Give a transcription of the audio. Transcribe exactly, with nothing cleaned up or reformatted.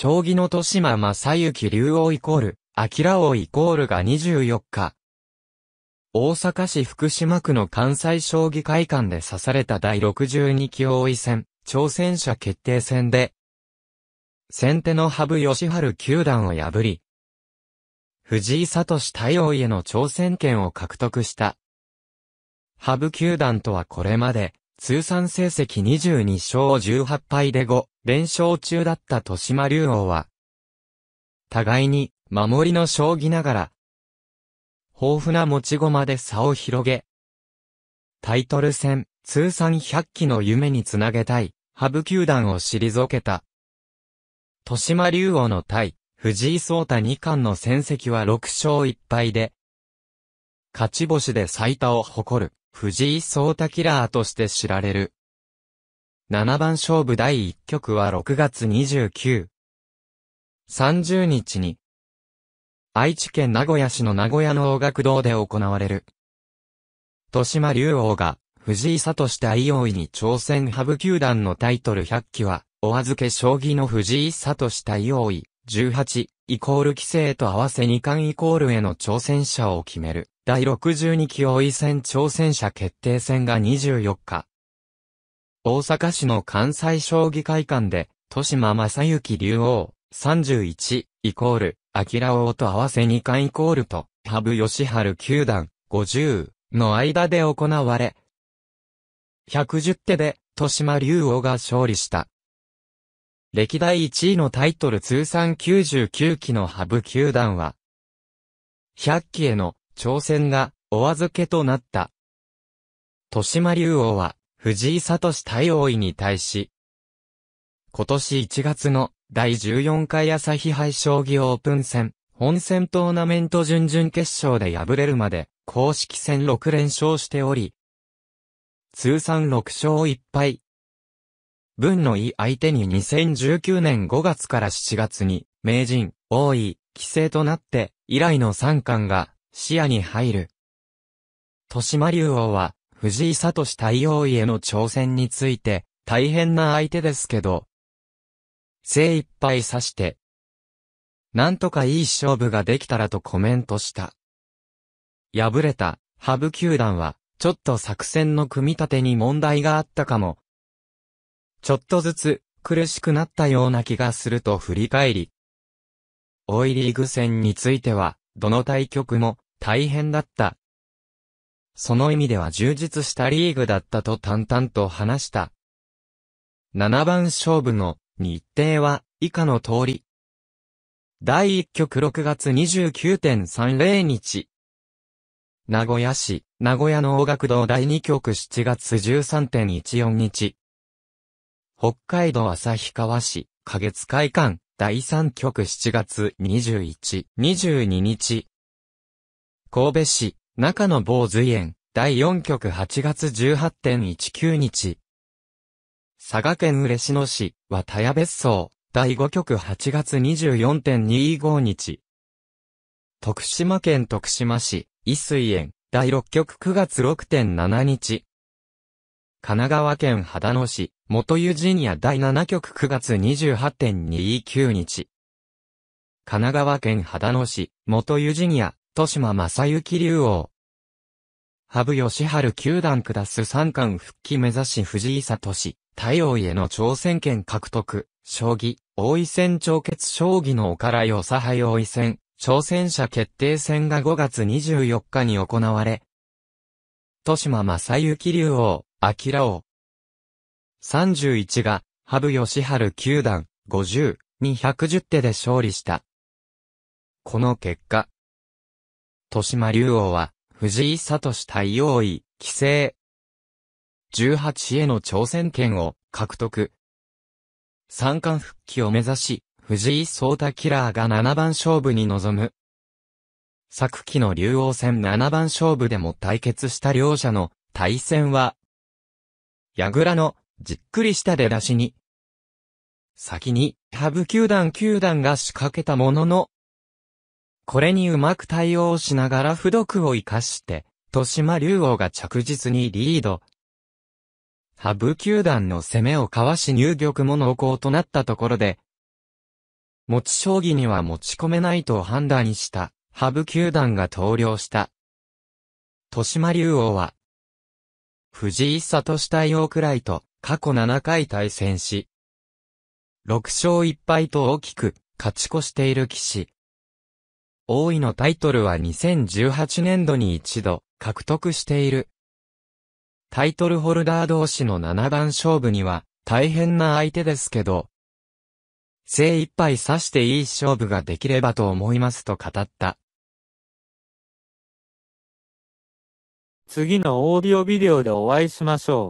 将棋の豊島将之竜王イコール、昭王イコールがにじゅうよっか。大阪市福島区の関西将棋会館で指されただいろくじゅうにき王位戦、挑戦者決定戦で、先手の羽生善治九段を破り、藤井聡太王位への挑戦権を獲得した。羽生九段とはこれまで、通算成績にじゅうにしょうじゅうはっぱいでごれんしょう中だった豊島竜王は、互いに守りの将棋ながら、豊富な持ち駒で差を広げ、タイトル戦、通算ひゃっきの夢につなげたい、羽生九段を退けた。豊島竜王の対、藤井聡太二冠の戦績はろくしょういっぱいで、勝ち星で最多を誇る、藤井聡太キラーとして知られる。ななばんしょうぶだいいっきょくはろくがつにじゅうく、さんじゅうにちに、愛知県名古屋市の名古屋の大学堂で行われる。豊島竜王が藤井聡太王位に挑戦、羽生九段のタイトルひゃっきはお預け将棋の藤井聡太王位じゅうはちイコール棋聖と合わせに冠イコールへの挑戦者を決めるだいろくじゅうにき王位戦挑戦者決定戦がにじゅうよっか。大阪市の関西将棋会館で豊島将之竜王さんじゅういちイコール昭王と合わせに冠イコールと、羽生善治九段ごじゅうの間で行われ、ひゃくじゅってで、豊島竜王が勝利した。歴代いちいのタイトル通算きゅうじゅうきゅうきの羽生九段は、ひゃっきへの挑戦がお預けとなった。豊島竜王は、藤井聡太王位に対し、今年いちがつの、だいじゅうよんかい朝日杯将棋オープン戦、本戦トーナメント準々決勝で敗れるまで、公式戦ろくれんしょうしており、通算ろくしょういっぱい。分のいい相手ににせんじゅうきゅうねんごがつからしちがつに、名人、王位、棋聖となって、以来のさんかんが視野に入る。豊島竜王は、藤井聡太王位への挑戦について、大変な相手ですけど、精一杯指して、なんとかいい勝負ができたらとコメントした。敗れた羽生九段は、ちょっと作戦の組み立てに問題があったかも。ちょっとずつ苦しくなったような気がすると振り返り。王位リーグ戦については、どの対局も大変だった。その意味では充実したリーグだったと淡々と話した。ななばんしょうぶの、日程は以下の通り。だいいっきょくろくがつにじゅうくにちさんじゅうにち。名古屋市、名古屋の大学堂だいにきょくしちがつじゅうさんにちじゅうよっか。北海道旭川市、花月会館だいさんきょくしちがつにじゅういちにじゅうににち。神戸市、中野坊随園だいよんきょくはちがつじゅうはちにじゅうくにち。佐賀県嬉野市、綿谷別荘、だいごきょくはちがつにじゅうよっかにじゅうごにち。徳島県徳島市、伊水園、だいろっきょくくがつろくにち。神奈川県秦野市、元湯陣屋だいななきょくくがつにじゅうはちにじゅうきゅうにち。神奈川県秦野市、元湯陣屋、豊島将之竜王。羽生善治九段下すさんかん復帰目指し藤井聡太王位への挑戦権獲得、将棋、王位戦超決将棋のおからよさ杯王位戦、挑戦者決定戦がごがつにじゅうよっかに行われ、豊島将之竜王、昭王。さんじゅういちが、羽生善治九段、ごじゅうにひゃくじゅってで勝利した。この結果、豊島竜王は、藤井聡太王位、棋聖。じゅうはちへの挑戦権を獲得。三冠復帰を目指し、藤井聡太キラーがななばんしょうぶに臨む。昨期の竜王戦ななばんしょうぶでも対決した両者の対戦は、矢倉のじっくりした出だしに、先に羽生九段九段が仕掛けたものの、これにうまく対応しながら不読を生かして、豊島竜王が着実にリード。羽生九段の攻めをかわし入玉も濃厚となったところで、持ち将棋には持ち込めないと判断した、羽生九段が投了した。豊島竜王は、藤井聡太陽くらいと過去ななかい対戦し、ろくしょういっぱいと大きく勝ち越している棋士。王位のタイトルはにせんじゅうはちねんどに一度獲得している。タイトルホルダー同士のななばんしょうぶには大変な相手ですけど、精一杯指していい勝負ができればと思いますと語った。次のオーディオビデオでお会いしましょう。